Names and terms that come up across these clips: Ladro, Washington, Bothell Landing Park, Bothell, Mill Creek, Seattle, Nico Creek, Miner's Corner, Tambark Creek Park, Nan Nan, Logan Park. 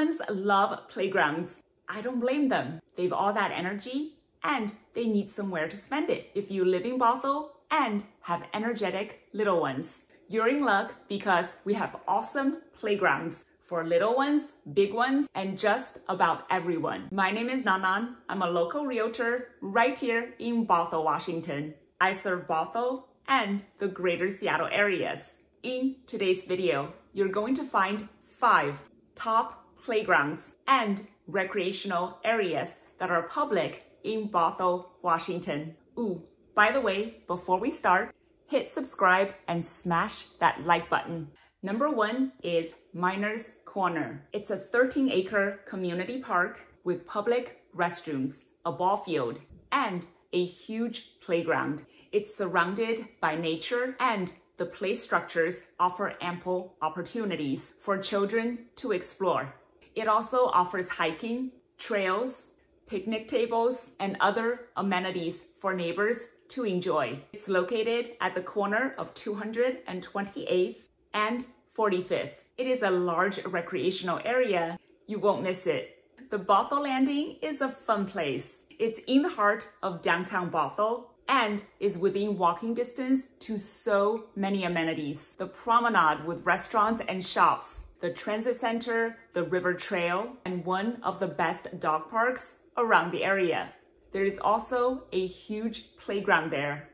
ones love playgrounds. I don't blame them. They've all that energy and they need somewhere to spend it. If you live in Bothell and have energetic little ones, you're in luck because we have awesome playgrounds for little ones, big ones, and just about everyone. My name is Nan Nan. I'm a local realtor right here in Bothell, Washington. I serve Bothell and the greater Seattle areas. In today's video, you're going to find 5 top playgrounds and recreational areas that are public in Bothell, Washington. Ooh, by the way, before we start, hit subscribe and smash that like button. Number 1 is Miner's Corner. It's a 13-acre community park with public restrooms, a ball field, and a huge playground. It's surrounded by nature and the play structures offer ample opportunities for children to explore. It also offers hiking, trails, picnic tables, and other amenities for neighbors to enjoy. It's located at the corner of 228th and 45th. It is a large recreational area. You won't miss it. The Bothell Landing is a fun place. It's in the heart of downtown Bothell and is within walking distance to so many amenities. The promenade with restaurants and shops, the transit center, the river trail, and one of the best dog parks around the area. There is also a huge playground there.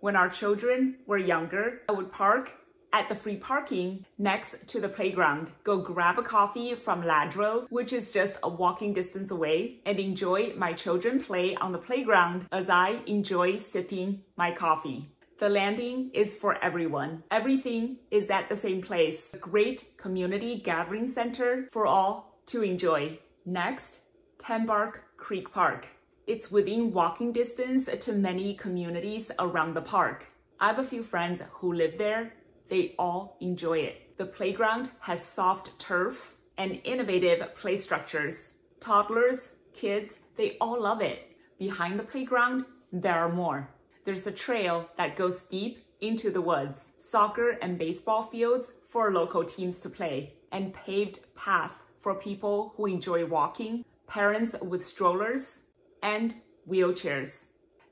When our children were younger, I would park at the free parking next to the playground, go grab a coffee from Ladro, which is just a walking distance away, and enjoy my children play on the playground as I enjoy sipping my coffee. The landing is for everyone. Everything is at the same place. A great community gathering center for all to enjoy. Next, Tambark Creek Park. It's within walking distance to many communities around the park. I have a few friends who live there. They all enjoy it. The playground has soft turf and innovative play structures. Toddlers, kids, they all love it. Behind the playground, there are more. There's a trail that goes deep into the woods, soccer and baseball fields for local teams to play, and paved path for people who enjoy walking, parents with strollers, and wheelchairs.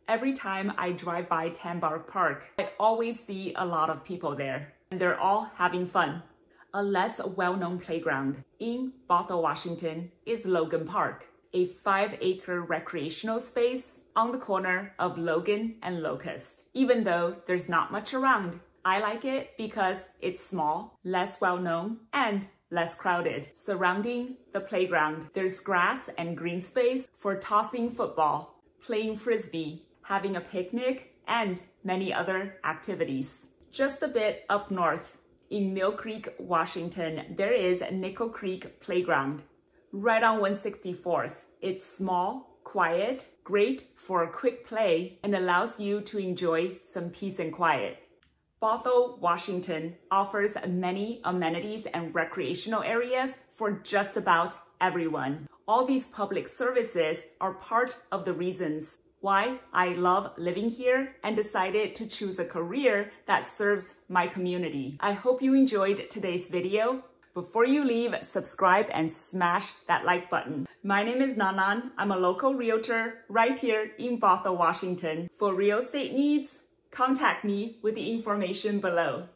Every time I drive by Tambark Park, I always see a lot of people there, and they're all having fun. A less well-known playground in Bothell, Washington is Logan Park, a 5-acre recreational space on the corner of Logan and Locust. Even though there's not much around, I like it because it's small, less well-known, and less crowded. Surrounding the playground, there's grass and green space for tossing football, playing frisbee, having a picnic, and many other activities. Just a bit up north, in Mill Creek, Washington, there is Nico Creek Playground, right on 164th. It's small, quiet, great for quick play, and allows you to enjoy some peace and quiet. Bothell, Washington offers many amenities and recreational areas for just about everyone. All these public services are part of the reasons why I love living here and decided to choose a career that serves my community. I hope you enjoyed today's video. Before you leave, subscribe and smash that like button. My name is Nan Nan. I'm a local realtor right here in Bothell, Washington. For real estate needs, contact me with the information below.